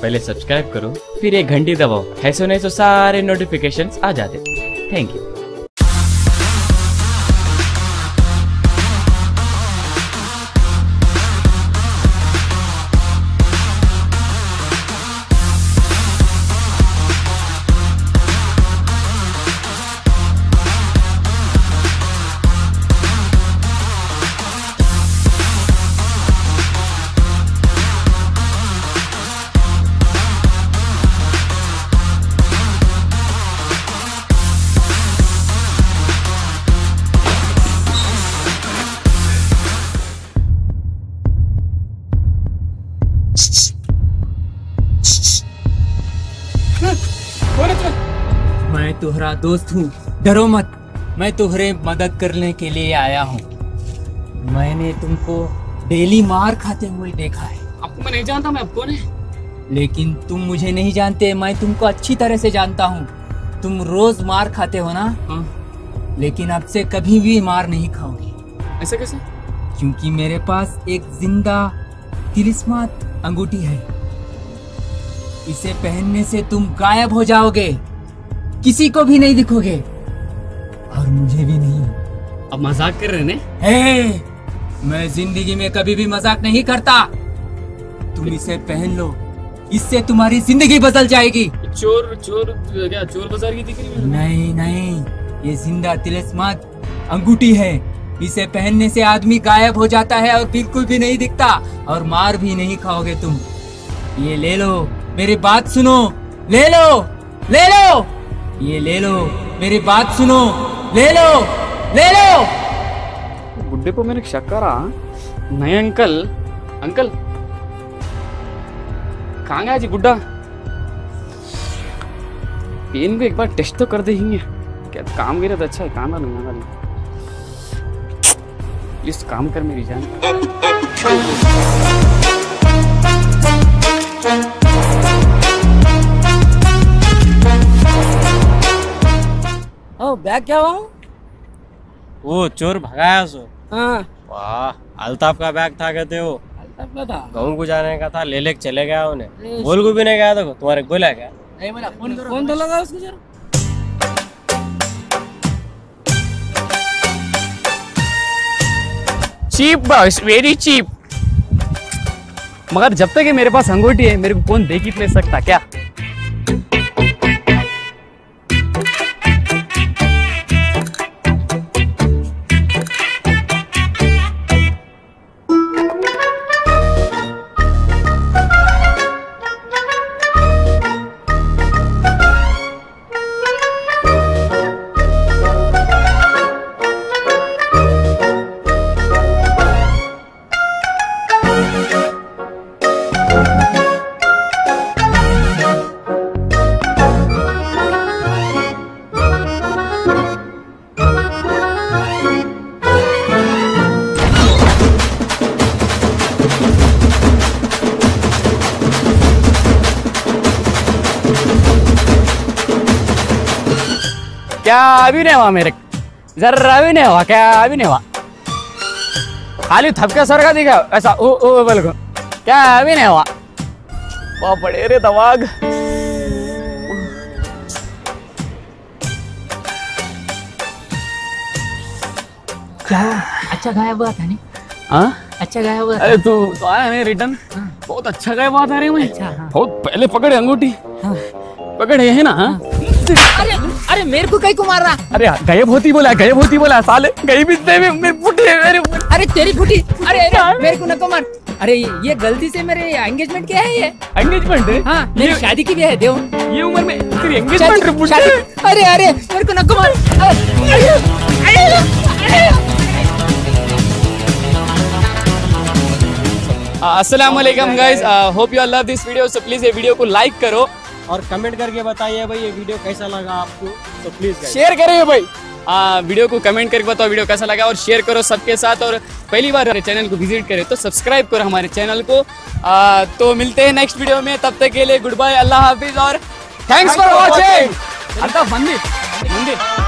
पहले सब्सक्राइब करो, फिर एक घंटी दबाओ, ऐसे नहीं तो सारे नोटिफिकेशंस आ जाते। Thank you. मैं तुम्हारा दोस्त हूँ, डरो मत। मैं तुम्हारे मदद करने के लिए आया हूँ। मैंने तुमको डेली मार खाते हुए देखा है। आपको मैं नहीं जानता, मैं आपको नहीं, लेकिन तुम मुझे नहीं जानते। मैं तुमको अच्छी तरह से जानता हूँ। तुम रोज मार खाते हो ना? हाँ। लेकिन अब से कभी भी मार नहीं खाओगे। ऐसा कैसे? क्योंकि मेरे पास एक जिंदा तिलिस्मात अंगूठी है। इसे पहनने से तुम गायब हो जाओगे, किसी को भी नहीं दिखोगे और मुझे भी नहीं। अब मजाक कर रहे हैं ना? हे, मैं जिंदगी में कभी भी मजाक नहीं करता। तुम इसे पहन लो, इससे तुम्हारी जिंदगी बदल जाएगी। चोर चोर क्या चोर बाजार की दिख रही है? नहीं नहीं, ये जिंदा तिलिस्मात अंगूठी है। इसे पहनने से आदमी गायब हो जाता है और बिल्कुल भी नहीं दिखता, और मार भी नहीं खाओगे तुम। ये ले लो, मेरी बात सुनो, ले लो, ले लो। ये ले लो, मेरी बात सुनो, ले लो, ले लो। बुड्ढे को मैंने शक करा। नहीं अंकल, अंकल कहाँ गया जी बुड्ढा? पेन को एक बार टेस्ट तो कर देंगे क्या? काम गिरा तो अच्छा है, काम ना इस काम कर मेरी जान। बैग क्या हुआ? वो चोर भगाया सो। हाँ। वाह, अल्ताफ का बैग था कहते हो? अल्ताफ का था, गाँव को जाने का था, ले लेके चले गया उन्हें। बोल को भी नहीं गया तो तुम्हारे बोला क्या? नहीं बोला। फोन तो लगा उसको जरा। Cheap boss, very cheap. मगर जब तक ये मेरे पास अंगूठी है, मेरे को कौन देख ही ले सकता क्या? क्या अभी नहीं हुआ? मेरे जरा भी नहीं हुआ क्या? अभी नहीं हुआ, खाली थपके सर का दिखा ऐसा। ओ बोल को क्या अभी नहीं हुआ? वाह बड़े रे दमाग। अच्छा गाया हुआ था नहीं? हाँ अच्छा गाया हुआ था। अरे तू तो आया नहीं रिटर्न? बहुत अच्छा गाया हुआ था रे। मैं बहुत पहले पकड़े अंगूठी। हाँ। पकड़े है ना? अरे अरे मेरे को कहीं को मार रहा? अरे गायब होती बोला, गायब होती बोला साले। गायब इतने में मेरी फुटी, अरे तेरी फुटी। अरे मेरे को नको मार। अरे ये गलती से मेरे एंगेजमेंट क्या है? ये एंगेजमेंट है? हाँ, मेरी शादी की भी है देव। ये उम्र में तेरी एंगेजमेंट? अरे अरे मेरे को नको मार। अस्सलाम वालेकुम guys, hope you all love this video. So please ये वीडियो को लाइक करो और कमेंट करके बताइए भाई ये वीडियो कैसा लगा आपको। तो प्लीज शेयर करिए भाई। वीडियो को कमेंट करके बताओ वीडियो कैसा लगा, और शेयर करो सबके साथ। और पहली बार हमारे चैनल को विजिट करें तो सब्सक्राइब करो हमारे चैनल को। तो मिलते हैं नेक्स्ट वीडियो में, तब तक के लिए गुड बाय, अल्लाह हाफिज और थैंक्स फॉर वॉचिंग।